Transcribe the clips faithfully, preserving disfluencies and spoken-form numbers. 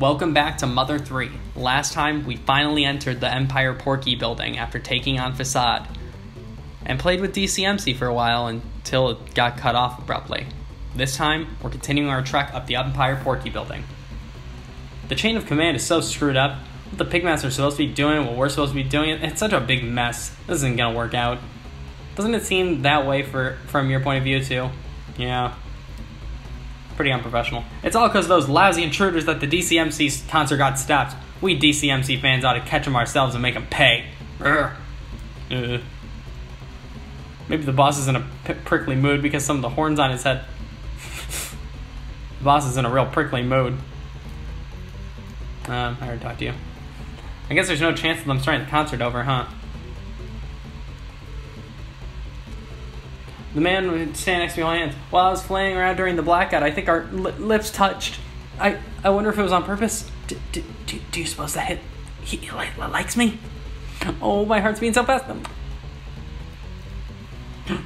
Welcome back to Mother three. Last time, we finally entered the Empire Porky building after taking on Facade, and played with D C M C for a while until it got cut off abruptly. This time, we're continuing our trek up the Empire Porky building. The chain of command is so screwed up. What the Pigmasters are supposed to be doing, what we're supposed to be doing, it's such a big mess. This isn't gonna work out. Doesn't it seem that way for from your point of view too? Yeah. Pretty unprofessional. It's all because of those lousy intruders that the D C M C's concert got stopped. We D C M C fans ought to catch them ourselves and make them pay. Urgh. Ugh. Maybe the boss is in a prickly mood because some of the horns on his head. The boss is in a real prickly mood. Um, I already talked to you. I guess there's no chance of them starting the concert over, huh? The man would stand next to me with my hands. While I was flaying around during the blackout, I think our li lips touched. I I wonder if it was on purpose. D d d do you suppose that hit, he, he li likes me? Oh, my heart's beating so fast.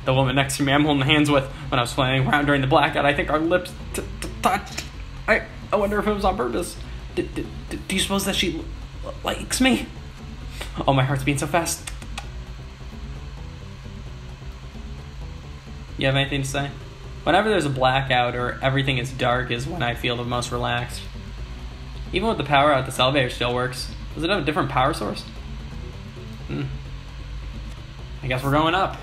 The woman next to me I'm holding hands with. When I was flaying around during the blackout, I think our lips t t touched. I, I wonder if it was on purpose. D d d do you suppose that she li likes me? Oh, my heart's beating so fast. You have anything to say? Whenever there's a blackout or everything is dark is when I feel the most relaxed. Even with the power out, this elevator still works. Does it have a different power source? Hmm. I guess we're going up.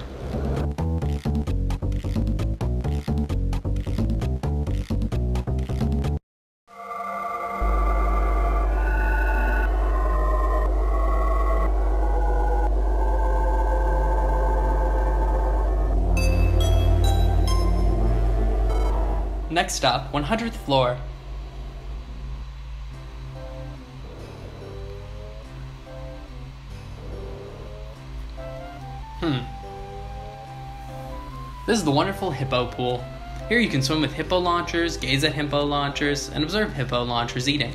Next up, one hundredth floor. Hmm. This is the wonderful hippo pool. Here you can swim with hippo launchers, gaze at hippo launchers, and observe hippo launchers eating.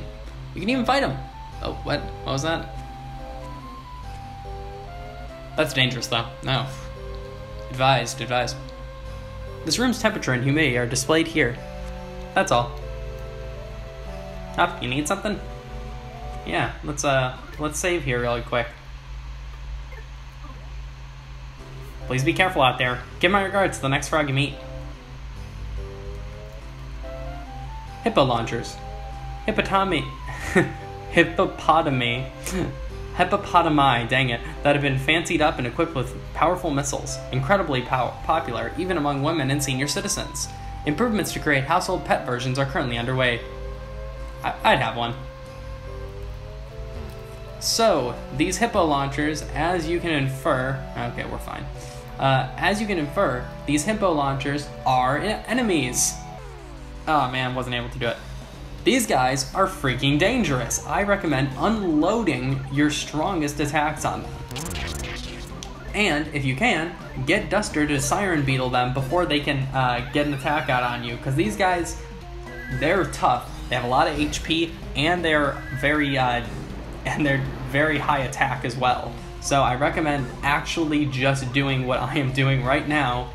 You can even fight them. Oh, what? What was that? That's dangerous though. No. Advised, advised. This room's temperature and humidity are displayed here. That's all. Up, you need something? Yeah, let's uh, let's save here really quick. Please be careful out there. Give my regards to the next frog you meet. Hippo launchers. Hippotomy. Hippopotami. Hippopotami, dang it, that have been fancied up and equipped with powerful missiles, incredibly pow popular even among women and senior citizens. Improvements to create household pet versions are currently underway. I I'd have one. So, these hippo launchers, as you can infer, okay, we're fine. Uh, as you can infer, these hippo launchers are enemies. Oh man, wasn't able to do it. These guys are freaking dangerous. I recommend unloading your strongest attacks on them. And if you can, get Duster to siren beetle them before they can uh, get an attack out on you. Because these guys, they're tough. They have a lot of H P, and they're very, uh, and they're very high attack as well. So I recommend actually just doing what I am doing right now,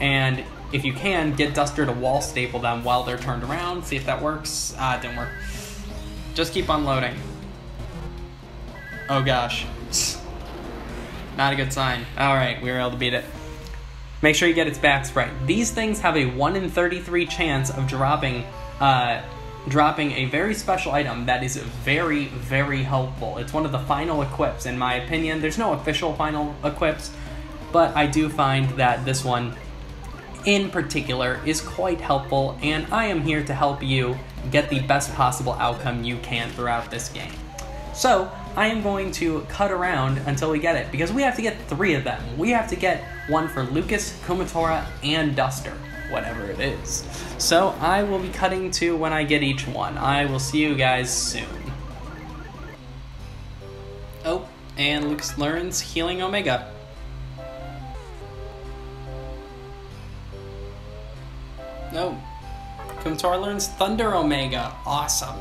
and. If you can, get Duster to wall staple them while they're turned around. See if that works. Ah, it didn't work. Just keep unloading. Oh gosh. Not a good sign. Alright, we were able to beat it. Make sure you get its back spray. These things have a one in thirty-three chance of dropping, uh, dropping a very special item that is very, very helpful. It's one of the final equips, in my opinion. There's no official final equips, but I do find that this one in particular is quite helpful, and I am here to help you get the best possible outcome you can throughout this game. So I am going to cut around until we get it, because we have to get three of them. We have to get one for Lucas, Kumatora, and Duster, whatever it is. So I will be cutting to when I get each one. I will see you guys soon. Oh, and Lucas learns Healing Omega. No. Kumatora learns Thunder Omega. Awesome.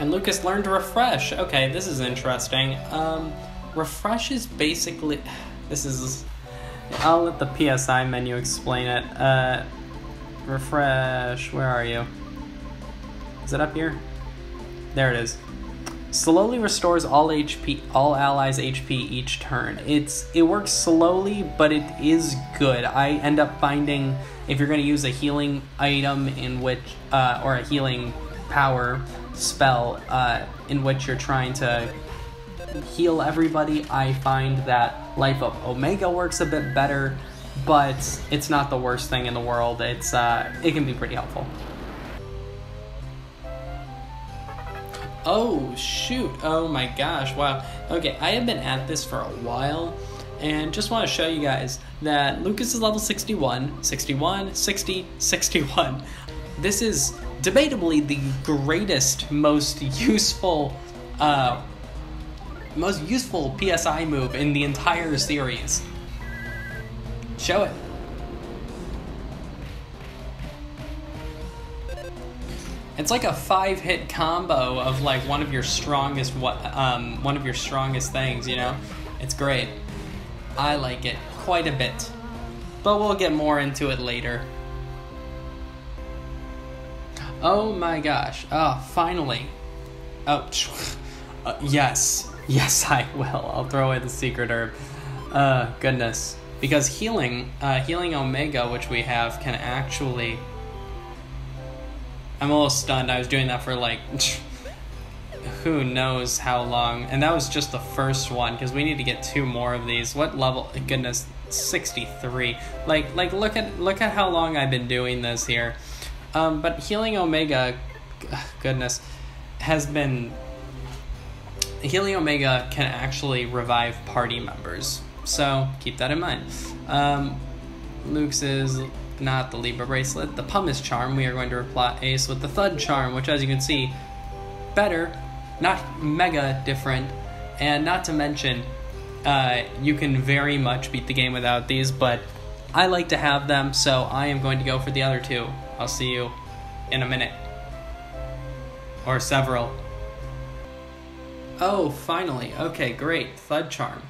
And Lucas learned Refresh. Okay, this is interesting. Um, refresh is basically... This is... I'll let the P S I menu explain it. Uh, refresh, where are you? Is it up here? There it is. Slowly restores all H P, all allies H P each turn. It's it works slowly, but it is good. I end up finding if you're going to use a healing item in which, uh, or a healing power spell uh, in which you're trying to heal everybody, I find that Life Up Omega works a bit better, but it's not the worst thing in the world. It's uh, it can be pretty helpful. Oh shoot, oh my gosh, wow. Okay, I have been at this for a while and just want to show you guys that Lucas is level sixty-one, sixty-one, sixty, sixty-one. This is debatably the greatest, most useful, uh, most useful P S I move in the entire series. Show it. It's like a five-hit combo of like one of your strongest, what, um, one of your strongest things. You know, it's great. I like it quite a bit, but we'll get more into it later. Oh my gosh! Ah, oh, finally. Oh, uh, yes, yes, I will. I'll throw away the secret herb. Uh, goodness, because healing, uh, healing Omega, which we have, can actually. I'm a little stunned. I was doing that for like who knows how long, and that was just the first one because we need to get two more of these. What level? Goodness, sixty-three. Like, like look at look at how long I've been doing this here. Um, but Healing Omega, goodness, has been. Healing Omega can actually revive party members, so keep that in mind. Um, Luke's is. Not the Libra Bracelet, the Pumice Charm. We are going to replace with the Thud Charm, which as you can see, better, not mega different, and not to mention, uh, you can very much beat the game without these, but I like to have them, so I am going to go for the other two. I'll see you in a minute. Or several. Oh, finally. Okay, great. Thud Charm.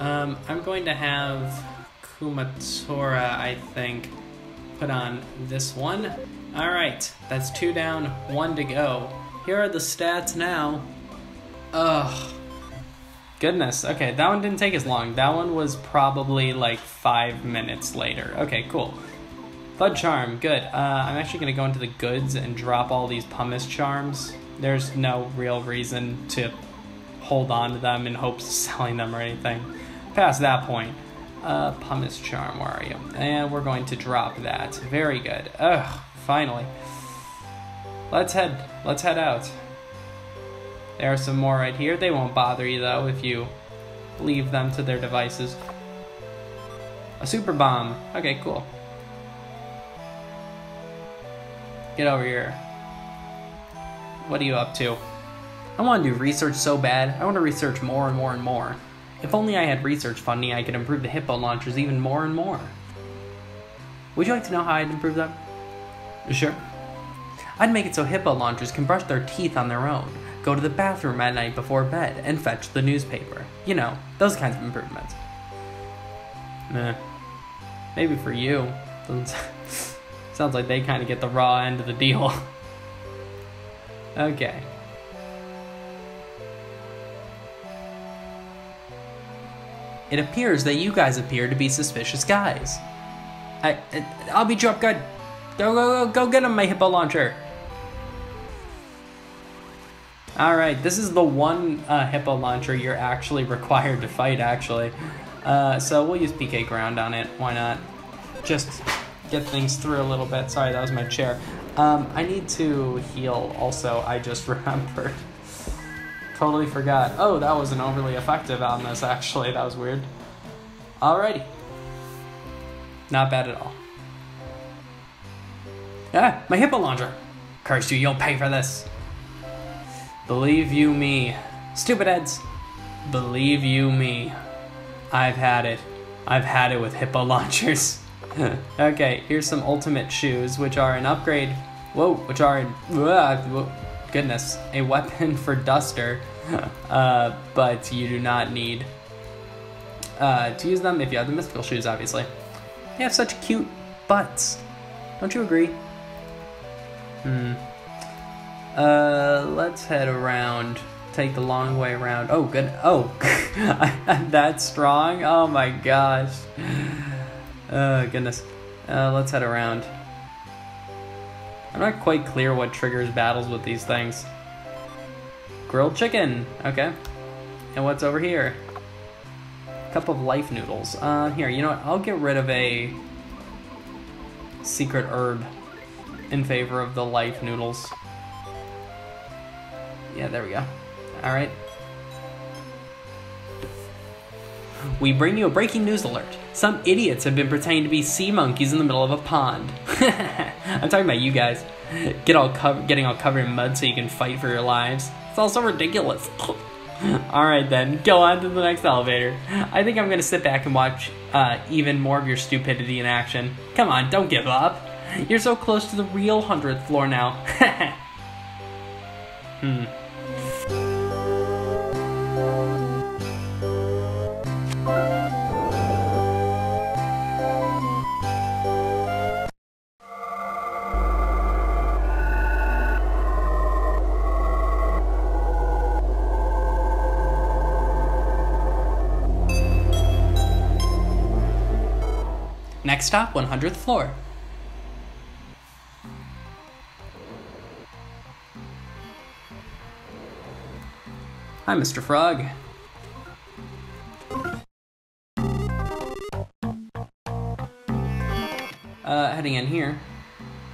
Um, I'm going to have Kumatora, I think. Put on this one. All right, that's two down, one to go. Here are the stats now. Ugh, goodness. Okay, that one didn't take as long. That one was probably like five minutes later. Okay, cool. Thud Charm, good. Uh, I'm actually gonna go into the goods and drop all these Pumice Charms. There's no real reason to hold on to them in hopes of selling them or anything. Past that point. Uh, Pumice Charm, where are you? And we're going to drop that. Very good. Ugh, finally. Let's head, let's head out. There are some more right here. They won't bother you though if you leave them to their devices. A super bomb. Okay, cool. Get over here. What are you up to? I want to do research so bad. I want to research more and more and more. If only I had research funding, I could improve the hippo launchers even more and more. Would you like to know how I'd improve them? Sure. I'd make it so hippo launchers can brush their teeth on their own, go to the bathroom at night before bed, and fetch the newspaper. You know, those kinds of improvements. Meh. Maybe for you. Sounds like they kind of get the raw end of the deal. Okay. It appears that you guys appear to be suspicious guys. I, I, I'll beat you up good. Go, go, go, go get him, my hippo launcher. All right, this is the one uh, hippo launcher you're actually required to fight, actually. Uh, so we'll use P K ground on it, why not? Just get things through a little bit. Sorry, that was my chair. Um, I need to heal also, I just remembered. Totally forgot. Oh, that wasn't overly effective on this, actually. That was weird. Alrighty. Not bad at all. Ah, my hippo launcher. Curse you, you'll pay for this. Believe you me. Stupid heads. Believe you me. I've had it. I've had it with hippo launchers. Okay, here's some ultimate shoes, which are an upgrade. Whoa, which are an... Uh, whoa. Goodness, a weapon for Duster, uh, but you do not need uh, to use them if you have the mystical shoes, obviously. They have such cute butts. Don't you agree? Hmm. Uh, let's head around. Take the long way around. Oh, good. Oh, that strong? Oh my gosh. Oh, goodness. Uh, let's head around. I'm not quite clear what triggers battles with these things. Grilled chicken. Okay. And what's over here? Cup of life noodles. Uh, here, you know what? I'll get rid of a secret herb in favor of the life noodles. Yeah, there we go. Alright. We bring you a breaking news alert. Some idiots have been pretending to be sea monkeys in the middle of a pond. I'm talking about you guys. Get all cover getting all covered in mud so you can fight for your lives. It's all so ridiculous. Alright then, go on to the next elevator. I think I'm going to sit back and watch uh, even more of your stupidity in action. Come on, don't give up. You're so close to the real hundredth floor now. hmm. Next stop, hundredth floor. Hi, Mister Frog. Uh, heading in here.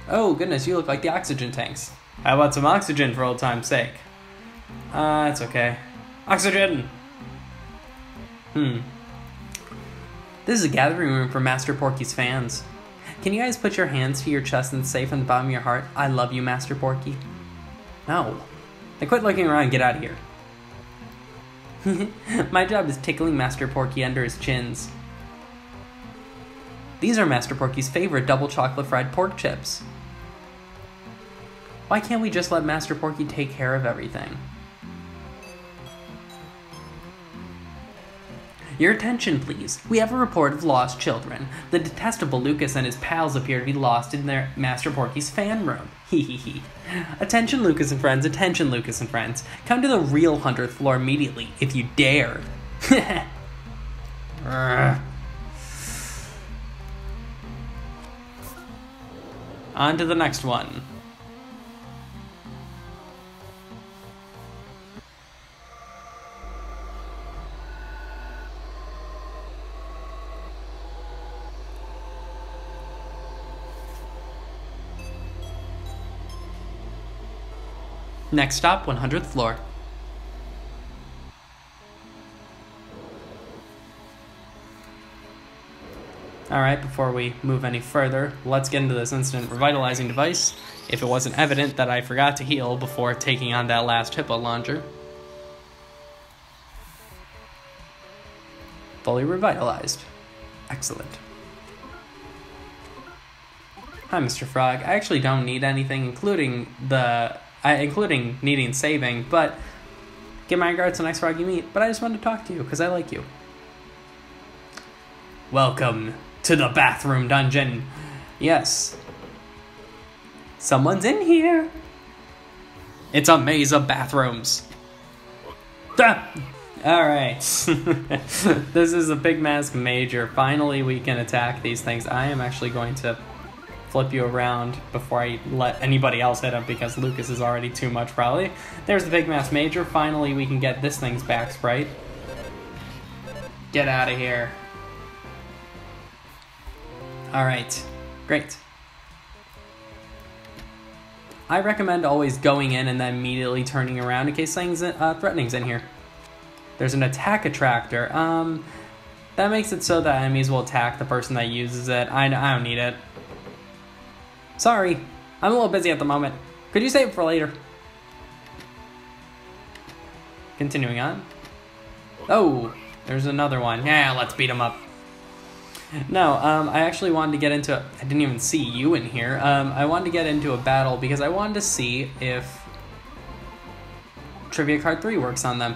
Oh, goodness, you look like the oxygen tanks. How about some oxygen for old time's sake? Uh, it's okay. Oxygen! Hmm. This is a gathering room for Master Porky's fans. Can you guys put your hands to your chest and say from the bottom of your heart, I love you, Master Porky? No. Then quit looking around and get out of here. My job is tickling Master Porky under his chins. These are Master Porky's favorite double chocolate fried pork chips. Why can't we just let Master Porky take care of everything? Your attention, please. We have a report of lost children. The detestable Lucas and his pals appear to be lost in their Master Porky's fan room. Hee hee hee. Attention, Lucas and friends. Attention, Lucas and friends. Come to the real hundredth floor immediately, if you dare. On to the next one. Next stop, hundredth floor. Alright, before we move any further, let's get into this instant revitalizing device, if it wasn't evident that I forgot to heal before taking on that last hippo launcher. Fully revitalized. Excellent. Hi, Mister Frog. I actually don't need anything, including the... Uh, including needing saving, but give my regards to the next frog you meet. But I just wanted to talk to you because I like you. Welcome to the bathroom dungeon. Yes, someone's in here. It's a maze of bathrooms. Ah! All right, this is a big mask major. Finally, we can attack these things. I am actually going to flip you around before I let anybody else hit him because Lucas is already too much probably. There's the big mass major. Finally we can get this thing's back sprite. Get out of here. Alright. Great. I recommend always going in and then immediately turning around in case things uh, threatening's in here. There's an attack attractor. Um, that makes it so that enemies will attack the person that uses it. I, I don't need it. Sorry, I'm a little busy at the moment. Could you save it for later? Continuing on. Oh, there's another one. Yeah, let's beat him up. No, um, I actually wanted to get into... I didn't even see you in here. Um, I wanted to get into a battle because I wanted to see if Trivia Card Three works on them.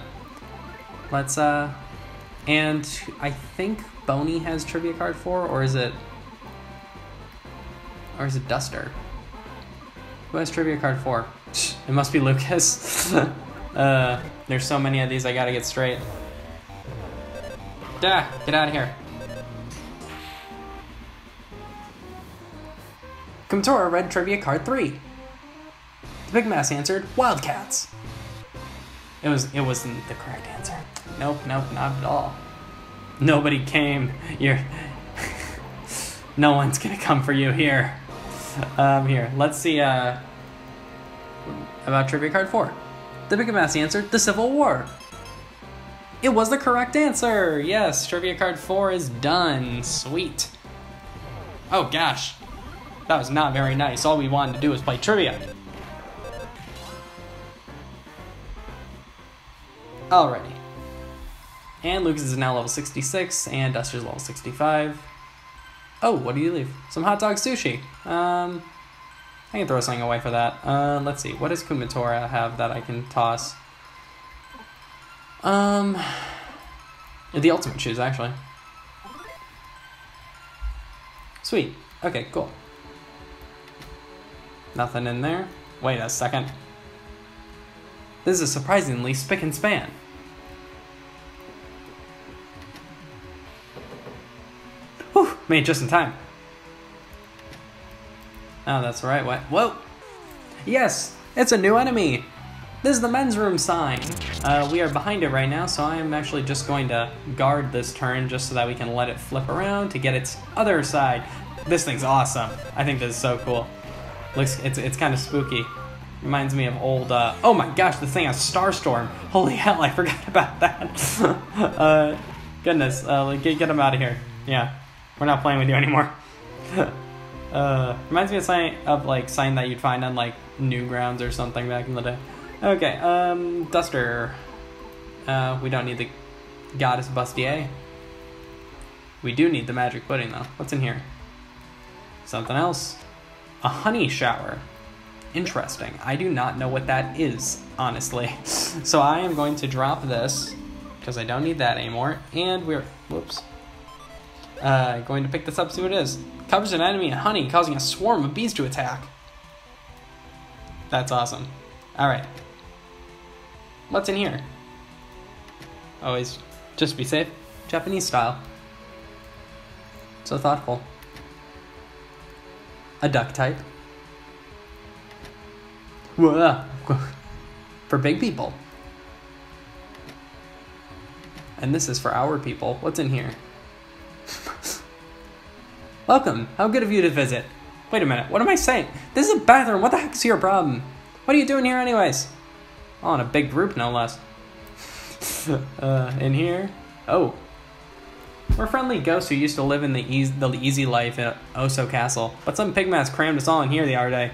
Let's, uh... And I think Boney has Trivia Card Four, or is it... Or is it Duster? Who has Trivia Card Four? It must be Lucas. uh, there's so many of these I gotta get straight. Duh, get out of here. Comtora read Trivia Card Three. The Big Mass answered, Wildcats. It was, it wasn't the correct answer. Nope, nope, not at all. Nobody came. You're... no one's gonna come for you here. Um, here, let's see, uh... about Trivia Card Four. The Big Mass answered, the Civil War. It was the correct answer! Yes, Trivia Card Four is done. Sweet. Oh, gosh. That was not very nice. All we wanted to do was play trivia. Alrighty. And Lucas is now level sixty-six, and Duster's level sixty-five. Oh, what do you leave? Some hot dog sushi. Um, I can throw something away for that. Uh, let's see. What does Kumatora have that I can toss? Um, the ultimate shoes, actually. Sweet. Okay, cool. Nothing in there. Wait a second. This is surprisingly spick and span. Whew, made just in time. Oh, that's right, what? Whoa! Yes, it's a new enemy! This is the men's room sign. Uh, we are behind it right now, so I am actually just going to guard this turn just so that we can let it flip around to get its other side. This thing's awesome. I think this is so cool. Looks, it's, it's kind of spooky. Reminds me of old, uh, oh my gosh, this thing has Starstorm. Holy hell, I forgot about that. uh, goodness, uh, get, get him out of here. Yeah, we're not playing with you anymore. uh, reminds me of, sign, of like sign that you'd find on like Newgrounds or something back in the day. Okay, um, Duster. Uh, we don't need the Goddess Bustier. We do need the Magic Pudding though. What's in here? Something else. A honey shower. Interesting. I do not know what that is, honestly. So I am going to drop this, because I don't need that anymore, and we're, whoops, uh, going to pick this up, see what it is. Covers an enemy in honey, causing a swarm of bees to attack. That's awesome. Alright. What's in here? Always just be safe. Japanese style. So thoughtful. A duck type. For big people. And this is for our people. What's in here? Welcome. How good of you to visit. Wait a minute. What am I saying? This is a bathroom. What the heck is your problem? What are you doing here anyways? Oh, in a big group, no less. uh, in here. Oh. We're friendly ghosts who used to live in the easy, the easy life at Oso Castle. But some pig mask crammed us all in here the other day.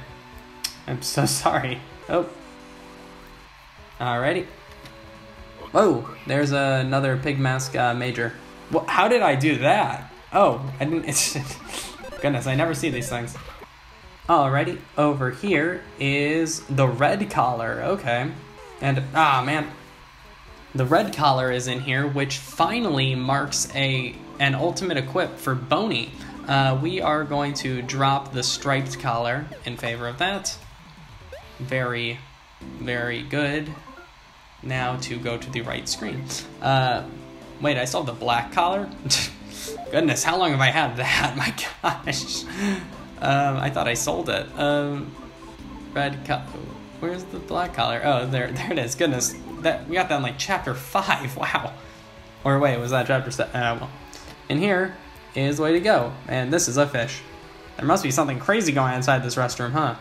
I'm so sorry. Oh. Alrighty. Whoa, there's uh, another pig mask uh, major. Well, how did I do that? Oh, I didn't... It's, goodness, I never see these things. Alrighty, over here is the red collar. Okay. And, ah, man. The red collar is in here, which finally marks a an ultimate equip for Boney. Uh, we are going to drop the striped collar in favor of that. Very, very good. Now to go to the right screen. Uh, wait, I saw the black collar? Goodness, how long have I had that? My gosh. Um, I thought I sold it. Um, red collar. Where's the black collar? Oh, there, there it is. Goodness. That, we got that in like chapter five, wow. Or wait, was that chapter seven? Uh, well. And here is the way to go. And this is a fish. There must be something crazy going on inside this restroom, huh?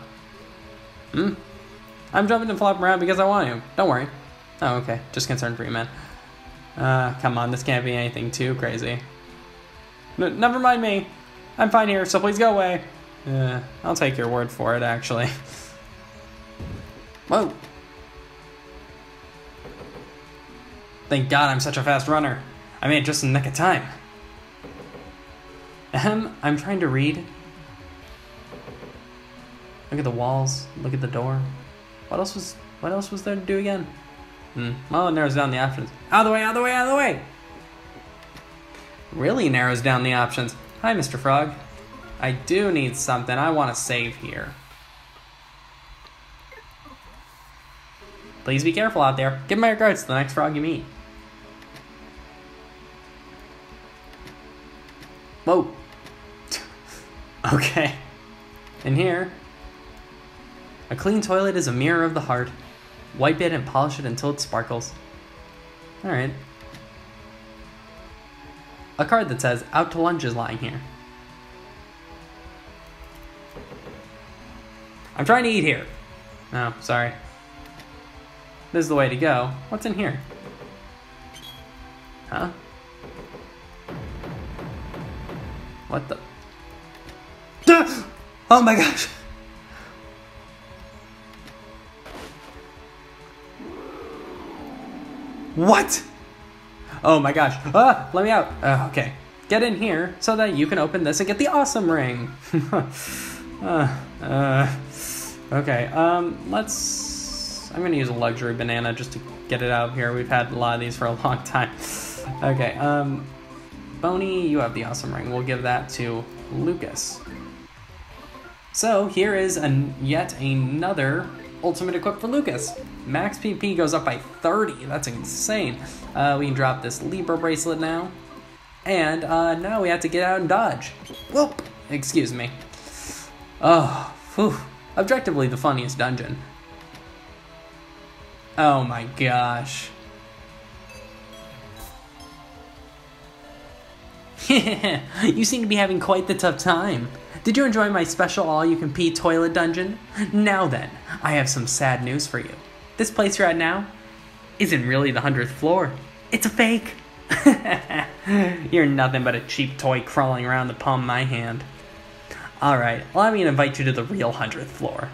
Hmm? I'm jumping and flopping around because I want to. Don't worry. Oh, okay. Just concerned for you, man. Uh, come on, this can't be anything too crazy. No, never mind me. I'm fine here, so please go away. Uh, I'll take your word for it, actually. Whoa. Thank God I'm such a fast runner. I made it just in the nick of time. Ahem, I'm trying to read. Look at the walls, look at the door. What else was what else was there to do again? Hmm, well, it narrows down the options. Out of the way, out of the way, out of the way! Really narrows down the options. Hi, Mister Frog. I do need something. I want to save here. Please be careful out there. Give my regards to the next frog you meet. Whoa. Okay. In here. A clean toilet is a mirror of the heart. Wipe it and polish it until it sparkles. Alright. A card that says, out to lunch is lying here. I'm trying to eat here. Oh, sorry. This is the way to go. What's in here? Huh? What the? Oh my gosh! What? Oh my gosh. Ah, let me out. Uh, okay. Get in here so that you can open this and get the awesome ring. uh, uh, okay. Um, let's... I'm going to use a luxury banana just to get it out of here. We've had a lot of these for a long time. Okay. Um, Boney, you have the awesome ring. We'll give that to Lucas. So here is an, yet another ultimate equipped for Lucas. Max P P goes up by thirty. That's insane. Uh, we can drop this Libra Bracelet now. And uh, now we have to get out and dodge. Whoop! Excuse me. Oh, whew. Objectively the funniest dungeon. Oh my gosh. You seem to be having quite the tough time. Did you enjoy my special all-you-can-pee toilet dungeon? Now then, I have some sad news for you. This place you're at now isn't really the hundredth floor. It's a fake. You're nothing but a cheap toy crawling around the palm of my hand. Alright, allow me to invite you to the real hundredth floor.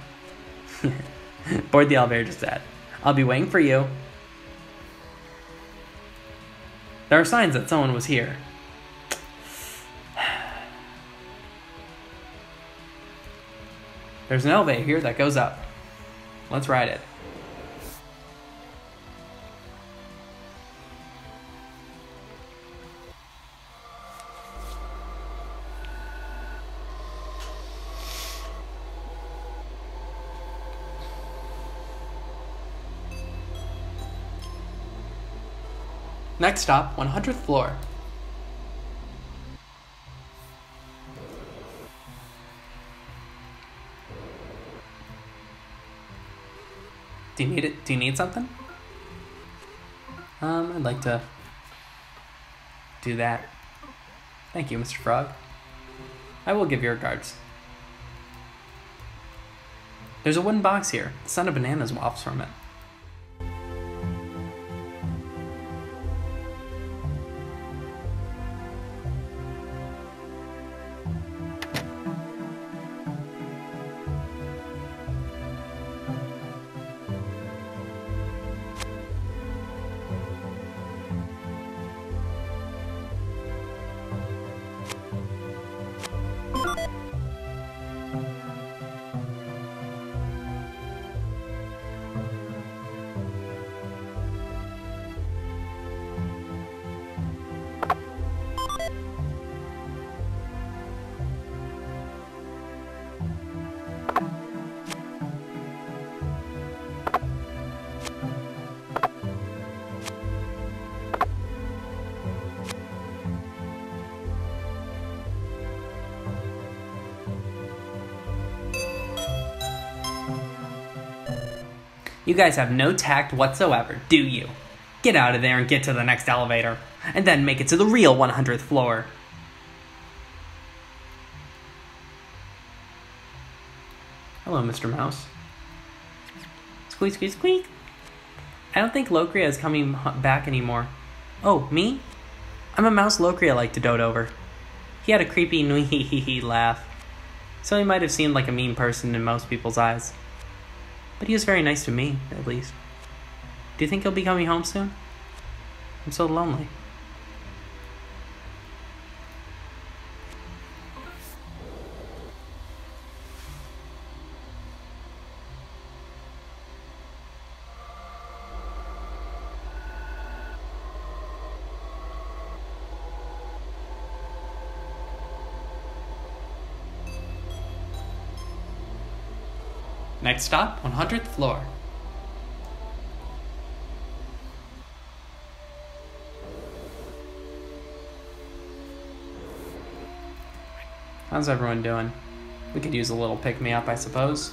Board the elevator just said. I'll be waiting for you. There are signs that someone was here. There's an elevator here that goes up. Let's ride it. Next stop, one hundredth floor. Do you need it? Do you need something? Um, I'd like to do that. Thank you, Mister Frog. I will give you regards. There's a wooden box here. The scent of bananas wafts from it. You guys have no tact whatsoever, do you? Get out of there and get to the next elevator, and then make it to the real one hundredth floor. Hello, Mister Mouse. Squeak, squeak, squeak. I don't think Locria is coming back anymore. Oh, me? I'm a mouse Locria liked to dote over. He had a creepy nui hee hee hee laugh, so he might have seemed like a mean person in most people's eyes. But he was very nice to me, at least. Do you think he'll be coming home soon? I'm so lonely. Next stop, one hundredth floor. How's everyone doing? We could use a little pick-me-up, I suppose.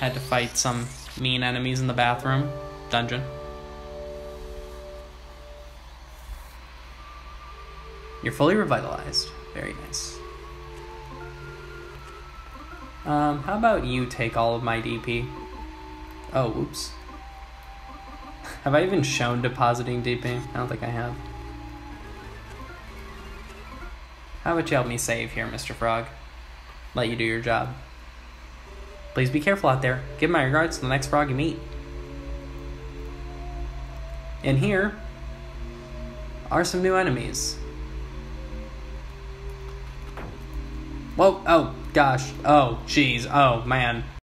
Had to fight some mean enemies in the bathroom dungeon. You're fully revitalized. Very nice. Um, how about you take all of my D P? Oh, whoops. Have I even shown depositing D P? I don't think I have. How about you help me save here, Mister Frog? Let you do your job. Please be careful out there. Give my regards to the next frog you meet. And here are some new enemies. Whoa, oh, gosh, oh, jeez, oh, man.